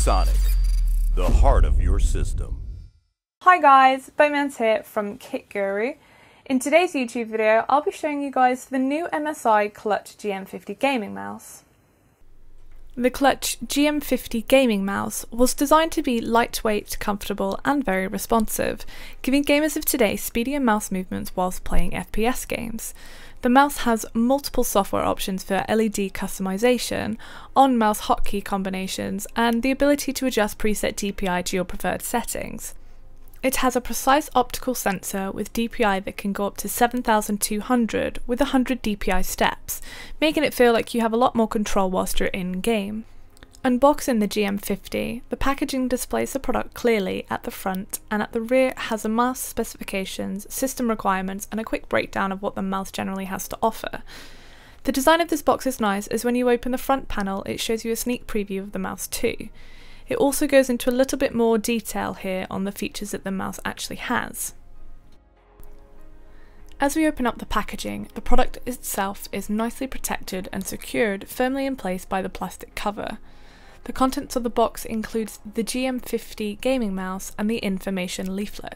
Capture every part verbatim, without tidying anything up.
Sonic, the heart of your system. Hi guys, Bomenzzz here from KitGuru. In today's YouTube video, I'll be showing you guys the new M S I Clutch G M fifty gaming mouse. The Clutch G M fifty gaming mouse was designed to be lightweight, comfortable and very responsive, giving gamers of today speedier mouse movements whilst playing F P S games. The mouse has multiple software options for L E D customization, on-mouse hotkey combinations and the ability to adjust preset D P I to your preferred settings. It has a precise optical sensor with D P I that can go up to seven thousand two hundred with one hundred D P I steps, making it feel like you have a lot more control whilst you're in game. Unboxing the G M fifty, the packaging displays the product clearly at the front, and at the rear has the mouse specifications, system requirements and a quick breakdown of what the mouse generally has to offer. The design of this box is nice as when you open the front panel it shows you a sneak preview of the mouse too. It also goes into a little bit more detail here on the features that the mouse actually has. As we open up the packaging, the product itself is nicely protected and secured firmly in place by the plastic cover. The contents of the box includes the G M fifty gaming mouse and the information leaflet.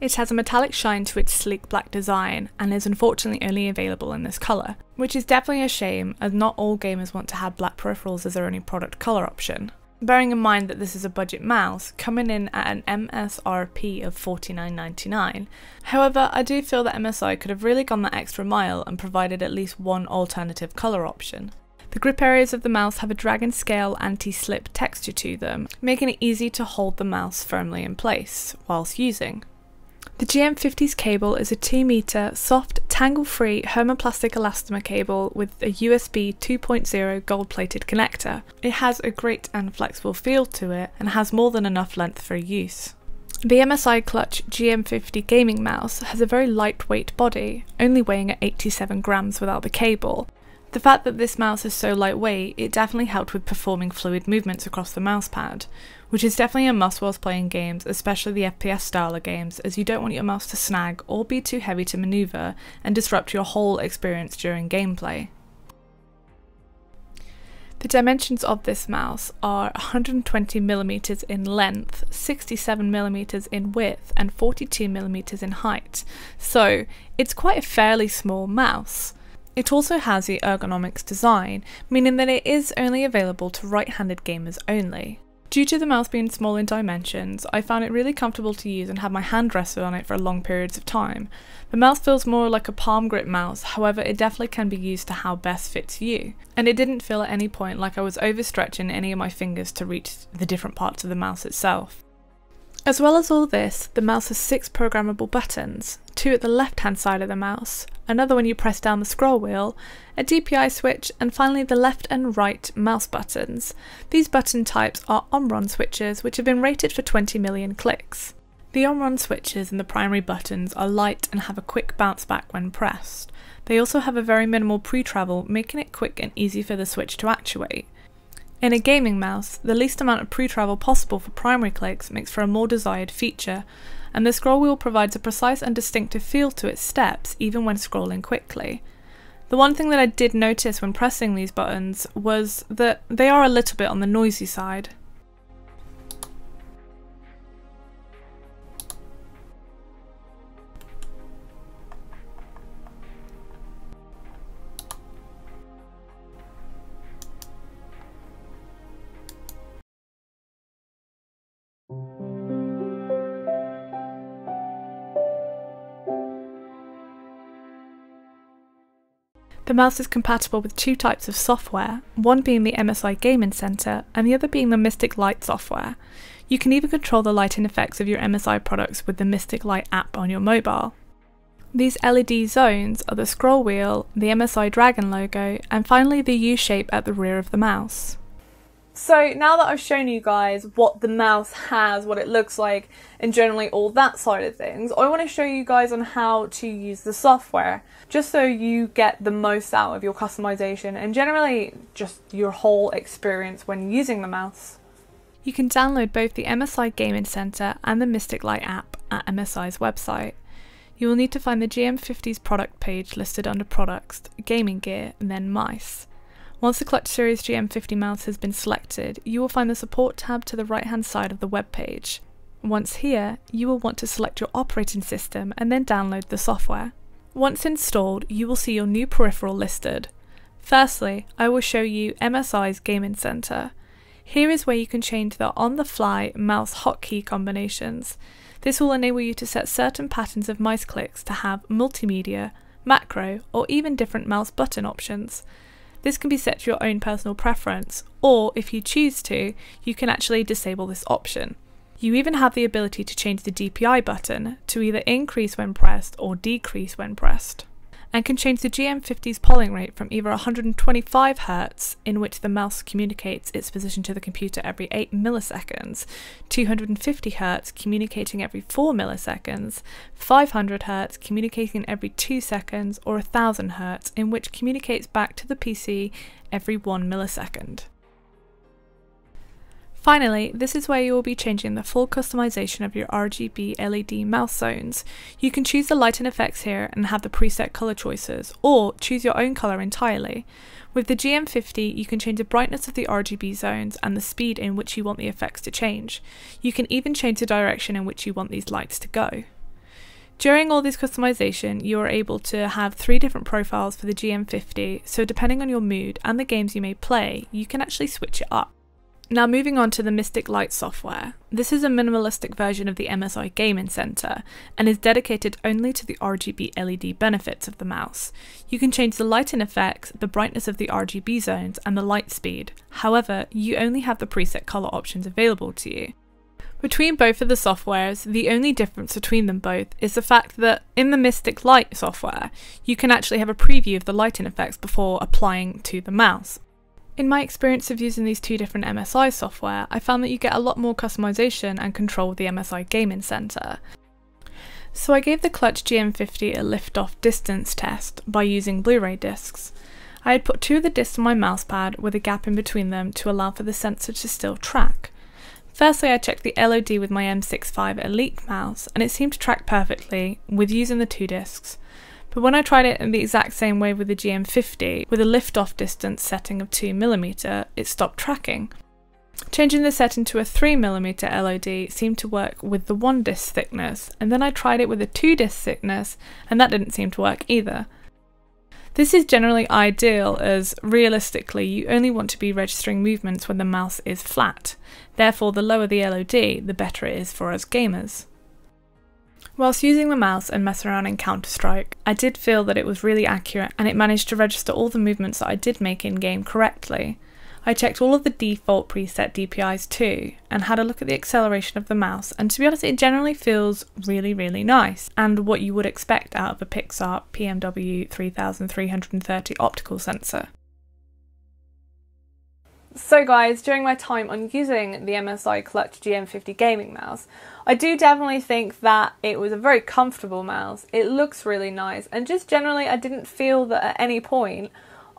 It has a metallic shine to its sleek black design and is unfortunately only available in this colour, which is definitely a shame as not all gamers want to have black peripherals as their only product colour option. Bearing in mind that this is a budget mouse, coming in at an M S R P of forty-nine ninety-nine. However, I do feel that M S I could have really gone that extra mile and provided at least one alternative colour option. The grip areas of the mouse have a Dragon scale anti-slip texture to them, making it easy to hold the mouse firmly in place whilst using. The G M fifty's cable is a two meter soft, tangle-free hermoplastic elastomer cable with a U S B two point oh gold-plated connector. It has a great and flexible feel to it and has more than enough length for use. The M S I Clutch G M fifty gaming mouse has a very lightweight body, only weighing at eighty-seven grams without the cable. The fact that this mouse is so lightweight, it definitely helped with performing fluid movements across the mousepad, which is definitely a must whilst playing games, especially the F P S style of games, as you don't want your mouse to snag or be too heavy to manoeuvre and disrupt your whole experience during gameplay. The dimensions of this mouse are one hundred twenty millimeters in length, sixty-seven millimeters in width and forty-two millimeters in height, so it's quite a fairly small mouse. It also has the ergonomics design, meaning that it is only available to right-handed gamers only. Due to the mouse being small in dimensions, I found it really comfortable to use and have my hand rested on it for long periods of time. The mouse feels more like a palm grip mouse, however it definitely can be used to how best fits you. And it didn't feel at any point like I was overstretching any of my fingers to reach the different parts of the mouse itself. As well as all this, the mouse has six programmable buttons, two at the left-hand side of the mouse, another when you press down the scroll wheel, a D P I switch, and finally the left and right mouse buttons. These button types are Omron switches, which have been rated for twenty million clicks. The Omron switches and the primary buttons are light and have a quick bounce back when pressed. They also have a very minimal pre-travel, making it quick and easy for the switch to actuate. In a gaming mouse, the least amount of pre-travel possible for primary clicks makes for a more desired feature, and the scroll wheel provides a precise and distinctive feel to its steps even when scrolling quickly. The one thing that I did notice when pressing these buttons was that they are a little bit on the noisy side. The mouse is compatible with two types of software, one being the M S I Gaming Center and the other being the Mystic Light software. You can even control the lighting effects of your M S I products with the Mystic Light app on your mobile. These L E D zones are the scroll wheel, the M S I Dragon logo, and finally the U shape at the rear of the mouse. So now that I've shown you guys what the mouse has, what it looks like, and generally all that side of things, I want to show you guys on how to use the software, just so you get the most out of your customization and generally just your whole experience when using the mouse. You can download both the M S I Gaming Center and the Mystic Light app at M S I's website. You will need to find the G M fifty's product page listed under Products, Gaming Gear, and then Mice. Once the Clutch Series G M fifty mouse has been selected, you will find the support tab to the right hand side of the web page. Once here, you will want to select your operating system and then download the software. Once installed, you will see your new peripheral listed. Firstly, I will show you M S I's Gaming Center. Here is where you can change the on-the-fly mouse hotkey combinations. This will enable you to set certain patterns of mouse clicks to have multimedia, macro, or even different mouse button options. This can be set to your own personal preference, or if you choose to, you can actually disable this option. You even have the ability to change the D P I button to either increase when pressed or decrease when pressed, and can change the G M fifty's polling rate from either one hundred twenty-five hertz, in which the mouse communicates its position to the computer every eight milliseconds, two hundred fifty hertz communicating every four milliseconds, five hundred hertz communicating every two seconds, or one thousand hertz, in which communicates back to the P C every one millisecond. Finally, this is where you will be changing the full customization of your R G B L E D mouse zones. You can choose the lighting effects here and have the preset color choices, or choose your own color entirely. With the G M fifty, you can change the brightness of the R G B zones and the speed in which you want the effects to change. You can even change the direction in which you want these lights to go. During all this customization, you are able to have three different profiles for the G M fifty, so depending on your mood and the games you may play, you can actually switch it up. Now moving on to the Mystic Light software. This is a minimalistic version of the M S I Gaming Center and is dedicated only to the R G B L E D benefits of the mouse. You can change the lighting effects, the brightness of the R G B zones, and the light speed. However, you only have the preset color options available to you. Between both of the softwares, the only difference between them both is the fact that in the Mystic Light software, you can actually have a preview of the lighting effects before applying to the mouse. In my experience of using these two different M S I software, I found that you get a lot more customization and control with the M S I Gaming Center. So I gave the Clutch G M fifty a lift-off distance test by using Blu-ray discs. I had put two of the discs on my mousepad with a gap in between them to allow for the sensor to still track. Firstly, I checked the L O D with my M sixty-five Elite mouse and it seemed to track perfectly with using the two discs. But when I tried it in the exact same way with the G M fifty, with a lift-off distance setting of two millimeters, it stopped tracking. Changing the setting to a three millimeter L O D seemed to work with the one disc thickness, and then I tried it with a two disc thickness, and that didn't seem to work either. This is generally ideal as, realistically, you only want to be registering movements when the mouse is flat. Therefore, the lower the L O D, the better it is for us gamers. Whilst using the mouse and messing around in Counter-Strike, I did feel that it was really accurate and it managed to register all the movements that I did make in-game correctly. I checked all of the default preset D P Is too, and had a look at the acceleration of the mouse, and to be honest, it generally feels really, really nice, and what you would expect out of a Pixart P M W three thousand three hundred thirty optical sensor. So guys, during my time on using the M S I Clutch G M fifty gaming mouse, I do definitely think that it was a very comfortable mouse. It looks really nice, and just generally I didn't feel that at any point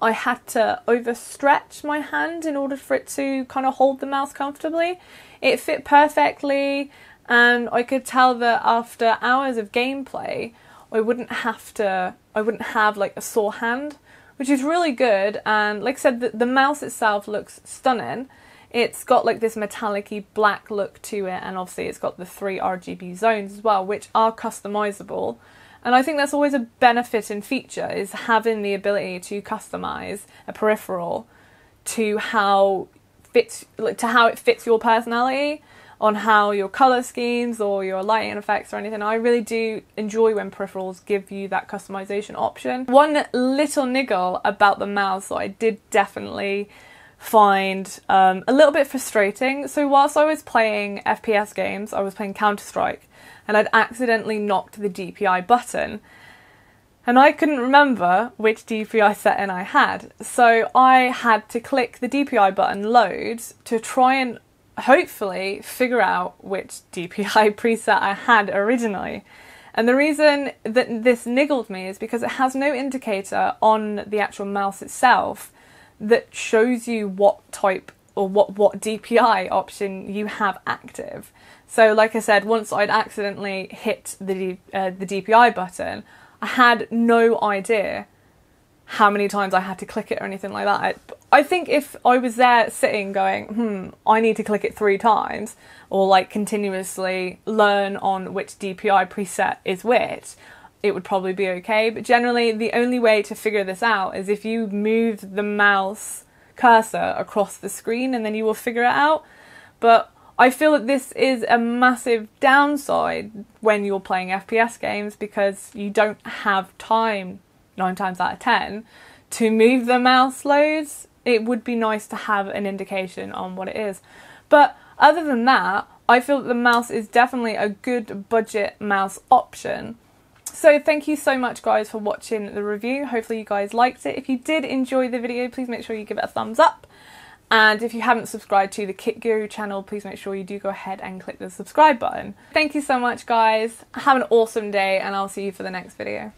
I had to overstretch my hand in order for it to kind of hold the mouse comfortably. It fit perfectly, and I could tell that after hours of gameplay I wouldn't have to, I wouldn't have like a sore hand, which is really good. And like I said, the, the mouse itself looks stunning. It's got like this metallic-y black look to it, and obviously it's got the three R G B zones as well, which are customizable. And I think that's always a benefit and feature, is having the ability to customize a peripheral to how fits, like, to how it fits your personality, on how your color schemes or your lighting effects or anything. I really do enjoy when peripherals give you that customization option. One little niggle about the mouse that I did definitely find um, a little bit frustrating. So whilst I was playing F P S games, I was playing Counter-Strike, and I'd accidentally knocked the D P I button, and I couldn't remember which D P I setting I had. So I had to click the D P I button load to try and hopefully figure out which D P I preset I had originally. And the reason that this niggled me is because it has no indicator on the actual mouse itself that shows you what type or what, what D P I option you have active. So like I said, once I'd accidentally hit the, uh, the D P I button, I had no idea how many times I had to click it or anything like that. I, I think if I was there sitting going, hmm, I need to click it three times, or like continuously learn on which D P I preset is which, it would probably be okay. But generally the only way to figure this out is if you move the mouse cursor across the screen, and then you will figure it out. But I feel that this is a massive downside when you're playing F P S games, because you don't have time nine times out of ten to move the mouse loads. It would be nice to have an indication on what it is. But other than that, I feel that the mouse is definitely a good budget mouse option. So thank you so much guys for watching the review. Hopefully you guys liked it. If you did enjoy the video, please make sure you give it a thumbs up. And if you haven't subscribed to the KitGuru channel, please make sure you do go ahead and click the subscribe button. Thank you so much guys. Have an awesome day, and I'll see you for the next video.